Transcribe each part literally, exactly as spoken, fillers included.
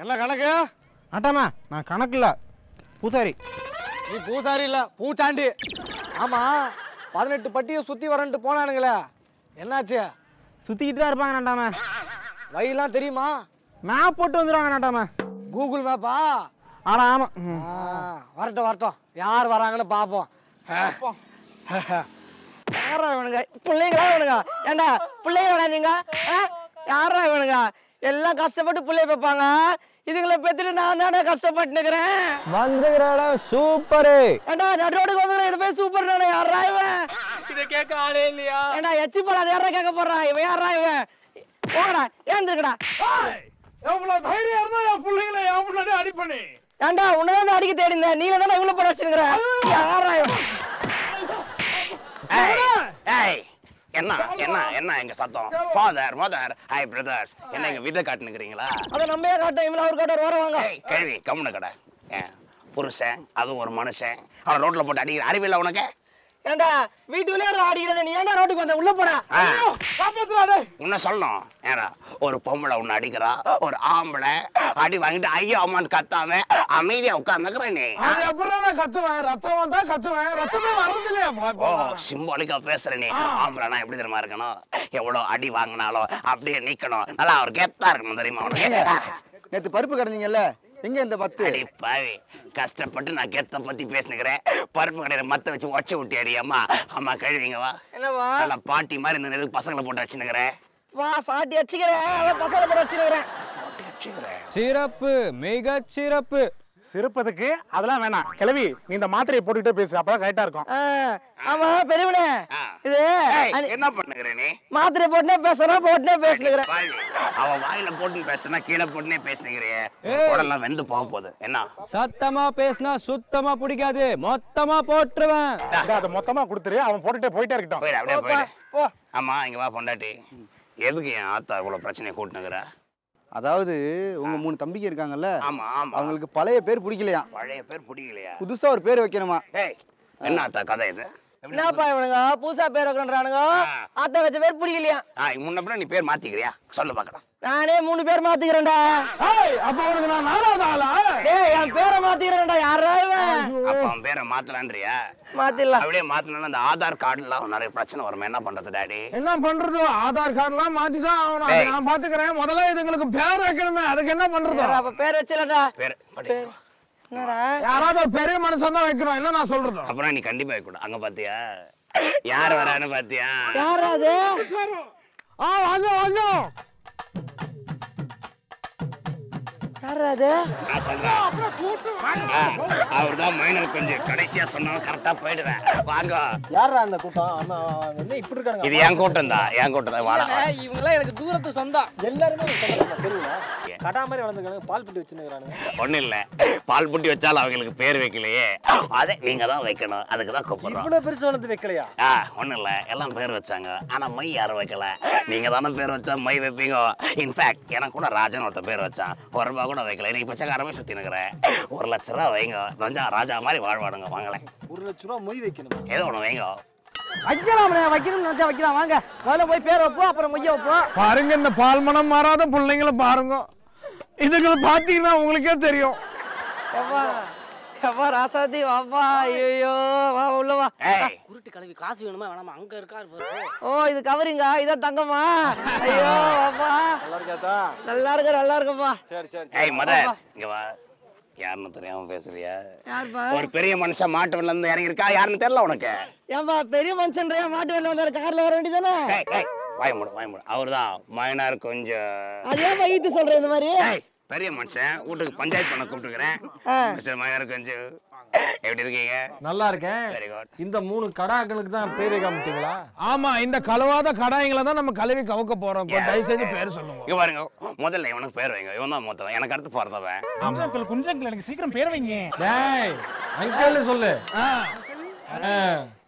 என்ன கணக்கு? அட்டாமா நான் கணக்கு இல்லை, பூசாரி. நீ பூசாரி இல்லை, பூச்சாண்டி. ஆமாம், பதினெட்டு பட்டியை சுற்றி வரன்ட்டு போனானுங்களே, என்னாச்சு? சுற்றிக்கிட்டு தான் இருப்பாங்க நாட்டாமா. வழிலாம் தெரியுமா? மேப் போட்டு வந்துடுவாங்க நாட்டாமா. கூகுள் மேப்பா? ஆனால் ஆமாம். வரட்டும் வரட்டும், யார் வராங்கன்னு பார்ப்போம். யாரா வேணுங்க? பிள்ளைங்களா வேணுங்க? ஏண்டா பிள்ளைங்களா நீங்க? யாரா வேணுங்க? எல்லாம் கஷ்டப்பட்டு பிள்ளைய பார்ப்பாங்க, இதுங்களை பெற்றுட்டு நான் தானே கஷ்டப்பட்டு நிற்கிறேன். வந்துக்கிறா சூப்பரு. ஏண்டா நடுவோடு வந்துக்கிறேன், இது போய் சூப்பர் நானே. யாரா இவன்? இதை கேட்க ஆளே இல்லையா? ஏண்டா எச்சி போல அதை யாரா கேட்க போடுறான்? இவன் யாரா இவன்? போகடா, ஏந்திருக்கடா. எவ்வளோ தைரியம் இருந்தா என் பிள்ளைங்களை என் முன்னாடி அடிப்பணி? ஏண்டா உன்னதான் அடிக்க தேடிந்த, நீங்க தானே இவ்வளோ போட வச்சுருக்கிறேன். யாரா இவன்? என்ன என்ன என்ன எங்க சத்தம்? ஃபாதர் மதர் ஹை பிரதர்ஸ் என்ன எங்க வீட்டை காட்டுனுக்குறீங்களா? அதை நம்ம ஏன் காட்டோம், இவன் அவர் காட்டார். வரவாங்க கேள்வி கம்முன கடை. ஏன் புருஷன் அதுவும் ஒரு மனுஷன், அவன் ரோட்ல போட்டு அடிக்கிற அறிவு இல்லை உனக்கு? ஏண்டா வீட்டுக்குள்ளே அடிக்கிறத நீ ஏண்டா ரோட்டுக்கு வந்த? உள்ள போடா, காப்பாத்துவாடே. உன்ன சொல்லணும் ஏன்னா ஒரு பொம்பளை உன்னை அடிக்கிறா, ஒரு ஆம்பளை அடி வாங்கிட்டு ஐயோ அம்மான்னு கத்தாம அமைதியா உட்கார்ந்துக்கிறேன். நீ எப்படிதான் கத்துவேன்? ரத்தம் வந்தா கத்துவேன், ரத்தமே வர்றது இல்லையா? சிம்பாலிக்கா பேசுற நீ. ஆம்பளைனா எப்படி தெரியுமா இருக்கணும்? எவ்வளவு அடி வாங்கினாலும் அப்படியே நிக்கணும், நல்லா ஒரு கெத்தா இருக்கணும் தெரியுமா உனக்கு? நேற்று பருப்பு கிடந்தீங்கல்ல, எங்க இந்த பத்து? அடி பாவி, கஷ்டப்பட்டு நான் கெத்த பத்தி பேசினுக்கிறேன், பருப்பு கடையில மத்த வச்சு உடச்சு விட்டு அடியாமா. ஆமா கழுவிங்க வா. என்னவா நல்லா பாட்டி மாதிரி இந்த நேரத்துக்கு பசங்களை போட்டு வச்சுனுக்கிறேன். வா பாட்டி அடிச்சுக்கிறேன், பசங்களை போட்டு வச்சுக்கிறேன். சிறப்பு, மிக சிறப்பு. சிறப்பதுக்கு அதெல்லாம் வேணாம் கிளவி, நீ இந்த மாத்திரையை போட்டுக்கிட்டே பேசு, அப்பதான் கரெக்டா இருக்கும். ஆமா பெரியவனே, இது என்ன பண்ணுகிற நீ? மாத்திரை போட்டுனே பேசுறா, போட்டுனே பேசுகிறேன். அவன் வாயில போட்டுன்னு பேசுனா கீழே போட்டுனே பேசுனுங்கிறியே, உடலாம் வெந்து போக போகுது. என்ன சத்தமா பேசுனா சுத்தமா பிடிக்காது, மொத்தமா போட்டுருவேன். அதை மொத்தமா கொடுத்துரு, அவன் போட்டுட்டே போயிட்டே இருக்கட்டும். போயிடு, அப்படியே போயிடு. ஆமா இங்க வா பொண்டாட்டி, எதுக்கு என் ஆத்தா இவ்வளவு பிரச்சனையை கூட்டுனுங்கிற? அதாவது உங்க மூணு தம்பிக்கு இருக்காங்கல்ல, அவங்களுக்கு பழைய பேர் பிடிக்கலையா? பழைய பேர் பிடிக்கலையா? புதுசா ஒரு பேர் வைக்கணுமா? என்ன கதை இது? என்னப்பா இவனுங்க புதுசா பேர் வைக்கணுன்றானுங்க, ஆத்தா வச்ச பேர் பிடிக்கலையா? முன்னப்ப நீ பேர் மாத்திக்கிறியா? சொல்லு பாக்கலாம். நானே மூணு பேர் மாத்திக்கிறேன்டா. அப்ப உனக்கு நான் நாலாவது ஆளா? டேய் என் பேரை மாத்திக்கிறேன்டா. யாரா இவன்? அப்ப அவன் பேரை மாத்தலான்றியா? மாத்திடலாம். அப்படியே மாத்தினாலும் அந்த ஆதார் கார்டுலாம் நிறைய பிரச்சனை வரும், என்ன பண்றது டாடி? என்ன பண்றது? ஆதார் கார்டுலாம் மாத்திதான் அவன். நான் பாத்துக்கிறேன், முதல்ல இதுங்களுக்கு பேர் வைக்கணுமே, அதுக்கு என்ன பண்றது? அப்ப பேர் வச்சலடா. பேர் யாராவது பெரிய மனுஷன் தான் வைக்கிறோம், என்ன நான் சொல்றது? அப்புறம் நீ கண்டிப்பா வைக்கணும். அங்க பாத்தியா யார் வரான்னு? பாத்தியா யாராவது? ஆ வாங்க வாங்க. யாராவது? நான் சொல்றேன், அப்புறம் கூட்டு வாங்க. அவர்தான் மைனர், கொஞ்சம் கடைசியா சொன்னா கரெக்டா போயிடுவேன். வாங்க. யாரா அந்த கூட்டம்? அண்ணா என்ன இப்படி இருக்காங்க? இது என் கூட்டம் தான், என் கூட்டம் தான். வாடா. இவங்க எல்லாம் எனக்கு தூரத்து சொந்தம், எல்லாரும் எனக்கு தெரியுமா? கடா மாதிரி வளர்ந்துருக்காங்க, பால் புட்டி வச்சுருக்கானுங்க. ஒன்றும் இல்லை, பால் புட்டி வச்சாலும் அவங்களுக்கு பேர் வைக்கலையே, அதே நீங்கள் தான் வைக்கணும், அதுக்கு தான் கூப்பிடுறோம். இவ்வளோ பெருசு வளர்ந்து வைக்கலையா? ஆ ஒன்றும் இல்லை, எல்லாம் பேர் வச்சாங்க, ஆனால் மை யாரும் வைக்கல. நீங்கள் தானே பேர் வச்சா மை வைப்பீங்க. இன்ஃபேக்ட் எனக்கு கூட ராஜான்னு ஒருத்த பேர் வச்சான், ஒரு ரூபா கூட வைக்கல. இன்னைக்கு பிச்சைக்காரமே சுற்றி நிற்கிறேன். ஒரு லட்ச ரூபா வைங்க, ரஞ்சா ராஜா மாதிரி வாழ்வாடுங்க. வாங்கலேன். ஒரு லட்ச ரூபா மொய் வைக்கணும், ஏதோ ஒன்று வைங்க. வைக்கலாம் வைக்கணும்னு நினச்சா வைக்கலாம். வாங்க முதல்ல போய் பேர் வைப்போம், அப்புறம் மொய்யை வைப்போம். பாருங்க இந்த பால் மனம் மாறாத பிள்ளைங்களை பாருங்க, இதுங்களை பார்த்தீங்கன்னா உங்களுக்கே தெரியும். ராசாதி வாப்பா. ஐயோ வா உள்ள வா. குருட்டு கலவி காசு வேணுமா வேணாமா? அங்க இருக்காரு. ஓ இது கவரிங்கா? இதான் தங்கம்மா. ஐயோ வாப்பா. நல்லா இருக்காதா? நல்லா இருக்க, நல்லா இருக்கும்மா. சரி சரி. ஏய் மதர் இங்க வா. யாருன்னு தெரியாம பேசுறியா? யாருப்பா? ஒரு பெரிய மனுஷன் மாட்டு வண்டில இருந்து இறங்கி இருக்கா, யாருன்னு தெரியல உனக்கு? ஏன்பா பெரிய மனுஷன்றியா? மாட்டு வண்டில வந்தாரு, கார்ல வர வேண்டியதானே? ஏய் ஏய் வாயமுடு வாயமுடு. அவர்தான் மைனார் கொஞ்சம். அதே வைத்து சொல்ற இந்த மாதிரி பெரிய மனுஷன். வீட்டுக்கு பஞ்சாயத்து பண்ண கூப்பிட்டுக்கிறேன். மைனார் கொஞ்சம் எப்படி இருக்கீங்க? நல்லா இருக்கேன். Very good. இந்த மூணு கடாக்களுக்கு தான் பேர் வைக்காமட்டீங்களா? ஆமா, இந்த கழுவாத கடாய்களை தான் நம்ம கழுவி கவுக்க போறோம். தயவு செஞ்சு பேர் சொல்லுங்க. இங்க பாருங்க, முதல்ல இவனுக்கு பேர் வைங்க, இவன் தான் மொத்தம் எனக்கு அடுத்து போறதவன். அங்கிள் குஞ்சங்கிள் எனக்கு சீக்கிரம் பேர் வைங்க. டேய் அங்கிள் சொல்லு.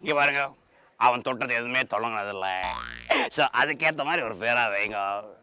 இங்க பாருங்க, அவன் தொட்டது எதுவுமே தொடங்கினதில்லை, ஸோ அதுக்கேற்ற மாதிரி ஒரு பேராக வைங்க.